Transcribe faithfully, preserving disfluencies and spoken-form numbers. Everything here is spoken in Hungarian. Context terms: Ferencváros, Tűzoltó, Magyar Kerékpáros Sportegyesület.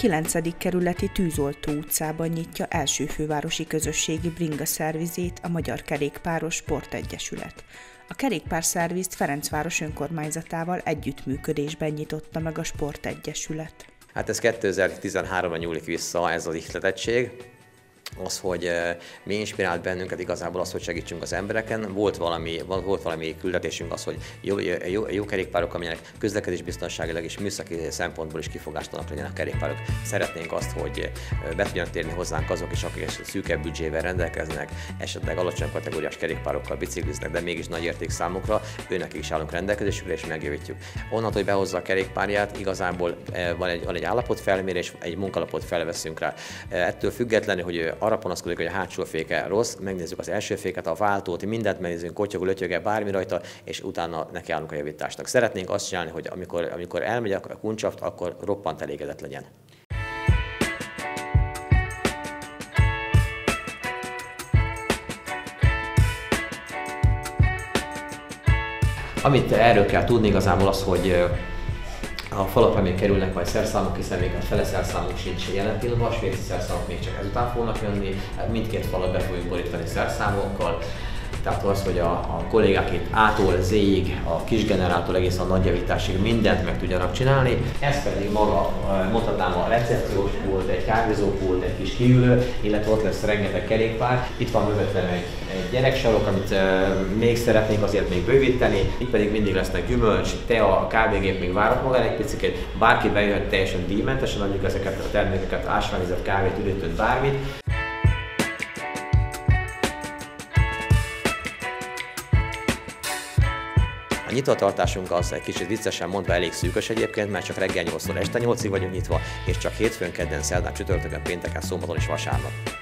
kilencedik kerületi Tűzoltó utcában nyitja első fővárosi közösségi bringa szervizét a Magyar Kerékpáros Sportegyesület. A kerékpárszervizt Ferencváros önkormányzatával együttműködésben nyitotta meg a Sportegyesület. Hát ez kétezer-tizenháromban nyúlik vissza, ez az ihletettség. Az, hogy mi inspirált bennünket igazából az, hogy segítsünk az embereken. Volt valami, volt valami küldetésünk az, hogy jó, jó, jó kerékpárok, amelyek közlekedésbiztonságilag és műszaki szempontból is kifogástalanok legyenek a kerékpárok. Szeretnénk azt, hogy be tudjanak térni hozzánk azok is, akik szűkebb büdzsével rendelkeznek, esetleg alacsony kategóriás kerékpárokkal bicikliznek, de mégis nagy érték számukra, őnekik is állunk rendelkezésükre és megjavítjuk. Onnantól, hogy behozza a kerékpárját, igazából van egy, van egy állapotfelmérés, egy munkalapot felveszünk rá. Ettől függetlenül, hogy arra panaszkodik, hogy a hátsó féke rossz, megnézzük az első féket, a váltót, mindent megnézzünk, kotyog, lötyöge, bármi rajta, és utána nekiállunk a javításnak. Szeretnénk azt csinálni, hogy amikor, amikor elmegy a kuncsaft, akkor roppant elégedett legyen. Amit erről kell tudni igazából az, hogy a falakra még kerülnek majd szerszámok, hiszen még a fele szerszámok sincs jelen pillanatban, a svéci szerszámok még csak ezután fognak jönni, mindkét falat be fogjuk borítani szerszámokkal. Tehát az, hogy a, a kollégák itt A-tól Z-ig, a kis generától egészen a nagy javításig mindent meg tudjanak csinálni. Ez pedig maga, mondhatnám, a recepciós pult, egy kávézópult, egy kis kiülő, illetve ott lesz rengeteg kerékpár. Itt van mögöttem egy, egy gyereksarok, amit e, még szeretnénk azért még bővíteni. Itt pedig mindig lesznek gyümölcs, tea, a kávégép még várat magára egy picit, bárki bejöhet teljesen díjmentesen, adjuk ezeket a termékeket, ásványvizet, kávét, üdítőt, bármit. A nyitvatartásunk az egy kicsit viccesen mondva elég szűkös egyébként, mert csak reggel nyolctól este nyolcig vagyunk nyitva, és csak hétfőn, kedden, szerdán, csütörtökön, pénteken, szombaton és vasárnap.